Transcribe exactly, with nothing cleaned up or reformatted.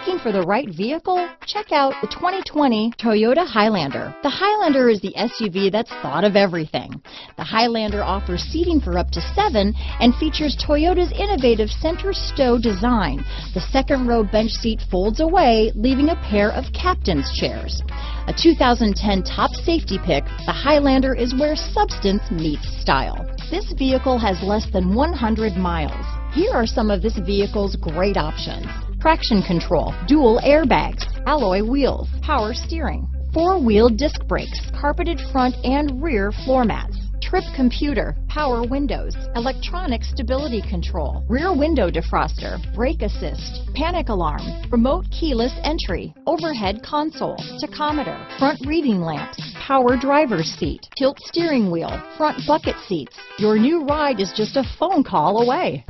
Looking for the right vehicle? Check out the twenty twenty Toyota Highlander. The Highlander is the S U V that's thought of everything. The Highlander offers seating for up to seven and features Toyota's innovative center stow design. The second row bench seat folds away, leaving a pair of captain's chairs. A two thousand ten top safety pick, the Highlander is where substance meets style. This vehicle has less than one hundred miles. Here are some of this vehicle's great options: traction control, dual airbags, alloy wheels, power steering, four-wheel disc brakes, carpeted front and rear floor mats, trip computer, power windows, electronic stability control, rear window defroster, brake assist, panic alarm, remote keyless entry, overhead console, tachometer, front reading lamps, power driver's seat, tilt steering wheel, front bucket seats. Your new ride is just a phone call away.